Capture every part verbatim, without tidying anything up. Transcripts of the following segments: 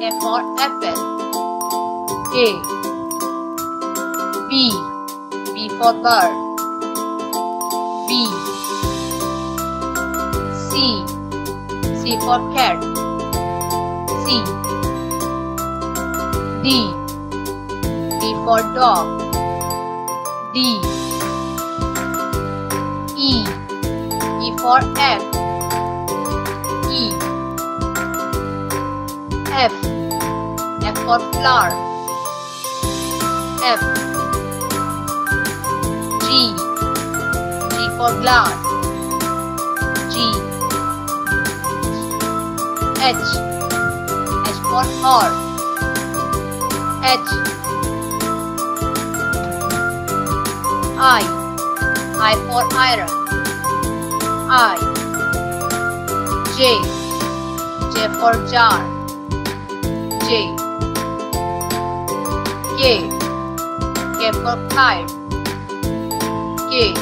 A for apple. A. B. B for bird. B. C. C for cat. C. D. D for dog. D. E. E for egg. E. F. F for flower. F. G. G for glass. G. H. H for horse. H. I. I for iron. I. J. J for jar. J. K. K for kite. K.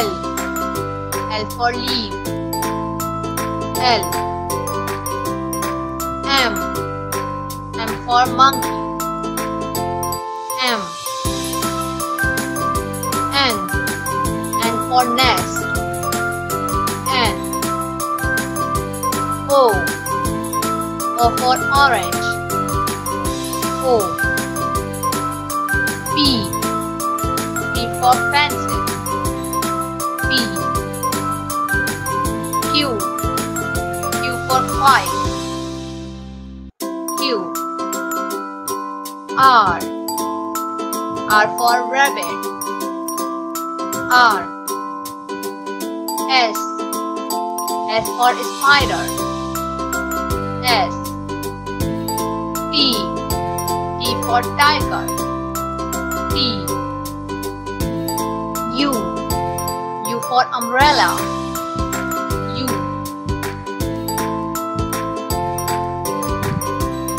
L. L for leaf. L. M. M for monkey. M. N. N for nest. N. O. O for orange. O. P. P for pencil. P. Q. Q for white. Q. R. R for rabbit. R. S. S for spider. S. T. T for tiger. T. U. U for umbrella. U.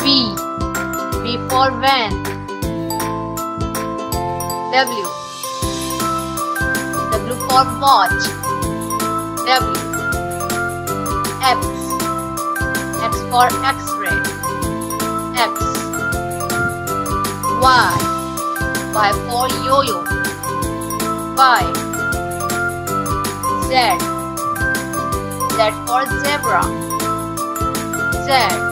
V. V for van. W. W for watch. W. X. X for X-ray. X. Y. Y for yo-yo. Y. Z. Z for zebra. Z.